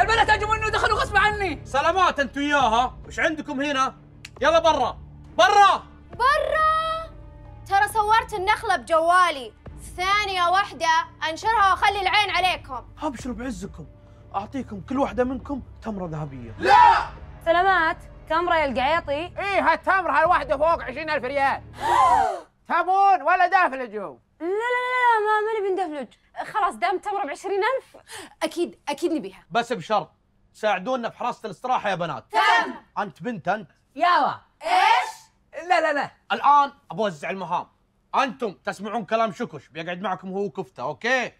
البنات هاجموا انه دخلوا غصب عني. سلامات انتوا وياها، وش عندكم هنا؟ يلا برا برا برا. ترى صورت النخله بجوالي، ثانيه واحده انشرها واخلي العين عليكم. ابشروا بعزكم، اعطيكم كل واحده منكم تمره ذهبيه. لا سلامات، تمره يا القعيطي. ايه هالتمره الواحده فوق عشرين ألف ريال. تبون ولا دافلجوا؟ لا لا لا ما ماني بندفلج. خلاص دام تمر ب عشرين ألف اكيد اكيد نبيها، بس بشرط ساعدونا بحراسه الاستراحه يا بنات. تم. انت بنت انت ياوا. ايش؟ لا لا لا، الان ابوزع المهام. انتم تسمعون كلام شكش بيقعد معكم هو كفته، اوكي؟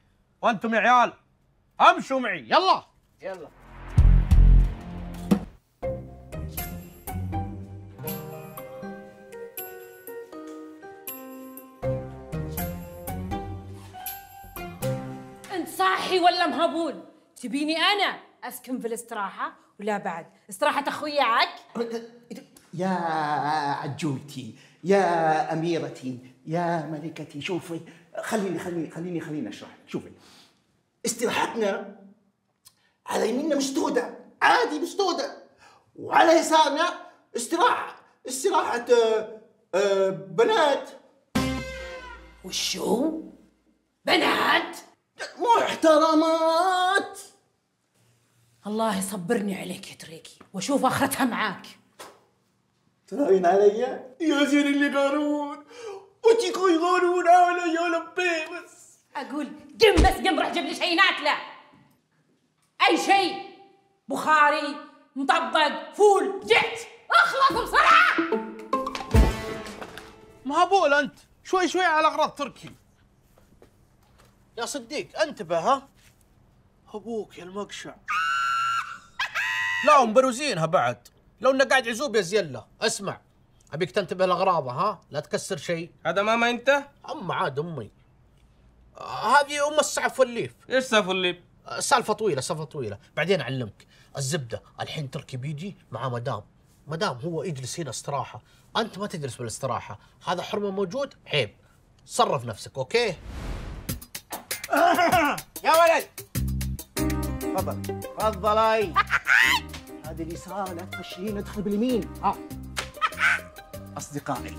وانتم يا عيال امشوا معي. يلا يلا. صاحي ولا مهبول؟ تبيني انا اسكن في الاستراحه ولا بعد؟ استراحه اخوياك يا عجولتي يا اميرتي يا ملكتي. شوفي خليني خليني خليني خليني اشرح لك. شوفي استراحتنا على يميننا مسدوده عادي مسدوده، وعلى يسارنا استراحه استراحه بنات. وشو بنات محترمات؟ الله يصبرني عليك يا تريكي واشوف اخرتها معاك. تراين علي يا زين اللي قارون وتيكوي قارون على يا لبي. بس اقول قم، بس قم روح جيب لي شيء ناكله، اي شيء، بخاري، مطبق، فول، جت اخلص بسرعه. مهبول انت، شوي شوي على اغراض تركي. يا صديق انتبه، ها ابوك يا المقشع. لا مبروزينها بعد، لو انه قاعد عزوب يا زيله. اسمع ابيك تنتبه لاغراضها، ها لا تكسر شيء. هذا ماما انت؟ اما عاد امي. هذه ام السعف والليف. ايش سعف والليف؟ سالفه طويله سالفه طويله، بعدين اعلمك. الزبده الحين تركي بيجي مع مدام، مدام هو يجلس هنا استراحه، انت ما تجلس بالاستراحه، هذا حرمه موجود عيب. تصرف نفسك اوكي؟ يا ولد تفضل تفضل. اي هذه اليسار، لا تخشين ندخل باليمين. ها اصدقائي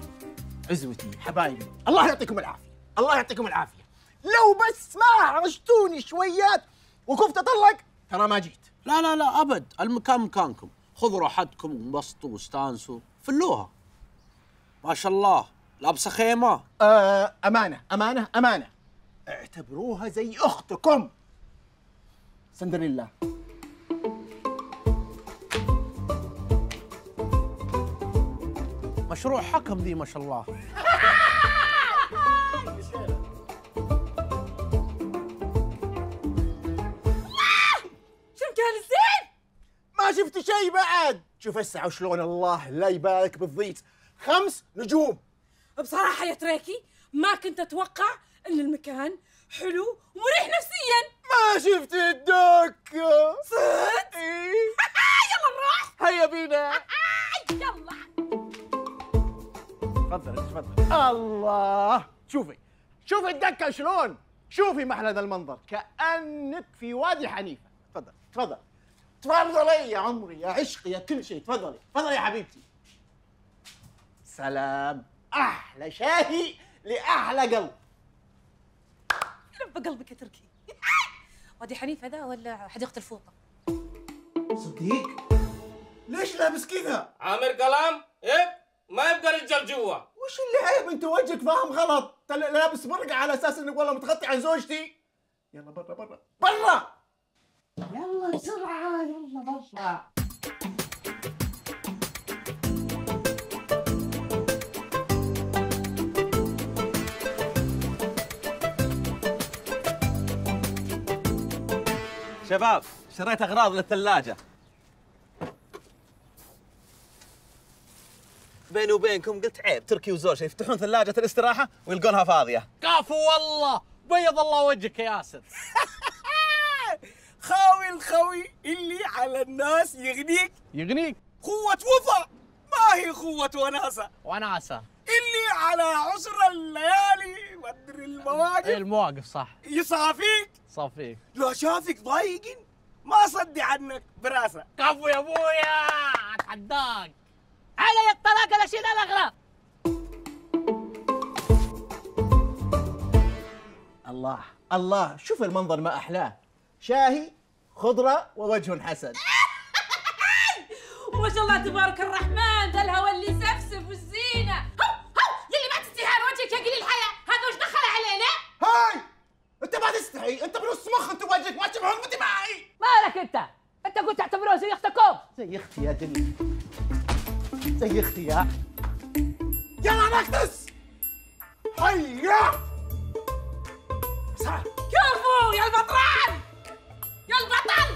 عزوتي حبايبي، الله يعطيكم العافيه الله يعطيكم العافيه. لو بس ما عرجتوني شويات وكفت اطلق ترى ما جيت. لا لا لا ابد، المكان مكانكم، خذوا راحتكم وانبسطوا واستانسوا فلوها. ما شاء الله لابسه خيمه. آه امانه امانه امانه، اعتبروها زي اختكم سندريلا. مشروع حكم دي ما شاء الله. شفت شيء بعد؟ شوف الساعة وشلون الله لا يبارك بالضيت، خمس نجوم. بصراحة يا تريكي ما كنت أتوقع إن المكان حلو ومريح نفسياً. ما شفت الدكة. صدق؟ إيه. يلا نروح. هيا بينا. يلا. تفضلي تفضلي. الله، شوفي شوفي الدكة شلون؟ شوفي محل هذا المنظر، كأنك في وادي حنيفة. تفضل تفضل. تفضلي يا عمري يا عشقي يا كل شيء، تفضلي تفضلي يا حبيبتي. سلام، احلى شاهي لاحلى قلب. لب قلبك يا تركي. وادي حنيف هذا ولا حديقه الفوطه؟ صديق ليش لابس كذا؟ عامر كلام عيب، ما يبقى رجال جوا. وش اللي عيب؟ انت وجهك فاهم غلط، لابس برقع على اساس انك والله متغطي عن زوجتي. يلا برا برا برا، يلا بسرعة يلا برا. شباب شريت أغراض للثلاجة. بيني وبينكم قلت عيب تركي وزوجة يفتحون ثلاجة الاستراحة ويلقونها فاضية. كفو والله، بيض الله وجهك يا ياسر. خاوي الخوي اللي على الناس يغنيك يغنيك قوة وفاء، ما هي قوة وناسة وناسة اللي على عسر الليالي ودري المواقف المواقف صح يصافيك صافيك، لو شافك ضايق ما صدي عنك براسة. كفو يا ابويا اتحداك، علي الطلاق لشيل الاغراض. الله الله، شوف المنظر ما احلاه، شاهي خضرة ووجه حسن. ما شاء الله تبارك الرحمن، ذا الهواء اللي سفسف والزينة. هو هو يلي ما تستحي على وجهك يا قليل الحياة، هذا وش دخل علينا؟ هاي أنت ما تستحي، أنت بنص مخ أنت وجهك ما تشبه حكمتي معي. مالك أنت؟ أنت قلت تعتبروه زي أختكم. زي أختي يا دنيا، زي أختي يا. يلا نكتس. هيا. صح. كفو يا البطران. يا البطل!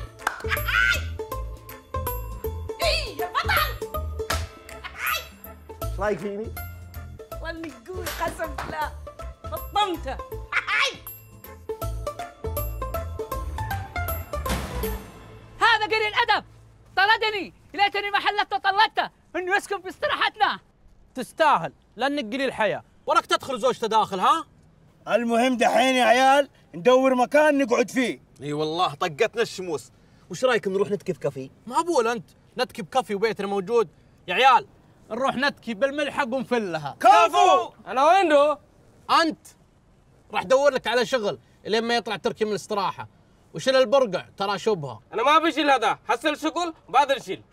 اي يا بطل! ايش رايك فيني؟ والله انك قوي قسم بالله، فطمته. هذا قليل ادب طردني، ليتني ما حلت وطلته انه يسكن في استراحتنا. تستاهل لانك قليل حياه، وراك تدخل زوجته داخل ها؟ المهم دحين يا عيال ندور مكان نقعد فيه. اي والله طقتنا الشموس، وش رايكم نروح نتكي بكافي؟ مقبول انت، نتكي بكافي وبيتنا موجود، يا عيال نروح نتكي بالملحق ونفلها. كفو! انا وينو؟ انت راح ادور لك على شغل لين ما يطلع تركي من الاستراحه، وشيل البرقع ترى شبهه. انا ما بشيل هذا، حصل شغل بعد نشيل.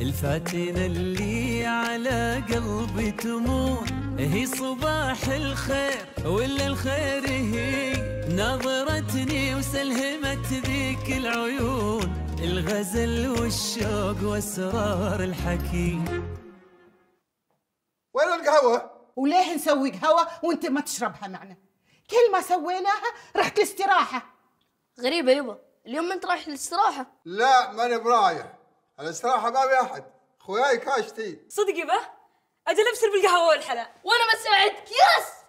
الفاتنة اللي على قلبي تمور، هي صباح الخير ولا الخير هي، نظرتني وسلهمت ذيك العيون، الغزل والشوق واسرار الحكي. وين القهوة؟ وليه نسوي قهوة وانت ما تشربها معنا؟ كل ما سويناها رحت الاستراحة. غريبة يبا، اليوم انت رايح الاستراحة؟ لا ماني برايح. الاستراحة ما في أحد، خوياي كاشتي. صدق يبا؟ أجل أبصر بالقهوة والحلا وأنا ما سمعتك. يس